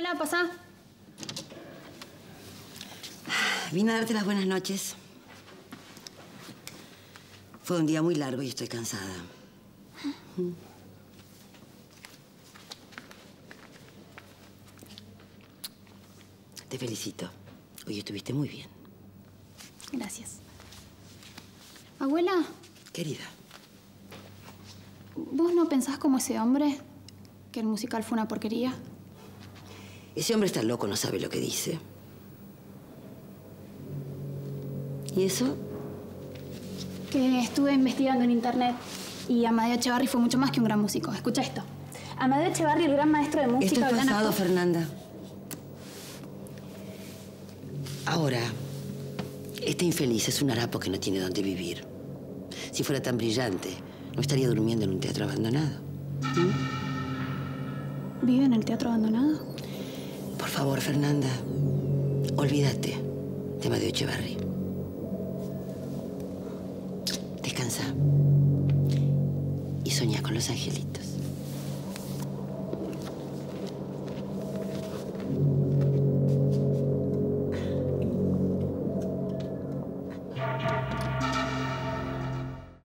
Hola, pasá. Vine a darte las buenas noches. Fue un día muy largo y estoy cansada. Te felicito. Hoy estuviste muy bien. Gracias. Abuela. Querida. ¿Vos no pensás como ese hombre? Que el musical fue una porquería. Ese hombre está loco, no sabe lo que dice. ¿Y eso? Que estuve investigando en internet y Amadeo Echevarri fue mucho más que un gran músico. Escucha esto. Amadeo Echevarri, el gran maestro de música... Esto es pasado, Fernanda. Ahora, este infeliz es un harapo que no tiene dónde vivir. Si fuera tan brillante, no estaría durmiendo en un teatro abandonado. ¿Mm? ¿Vive en el teatro abandonado? Por favor, Fernanda, olvídate de Amadeo Echevarri. Descansa y soñá con los angelitos.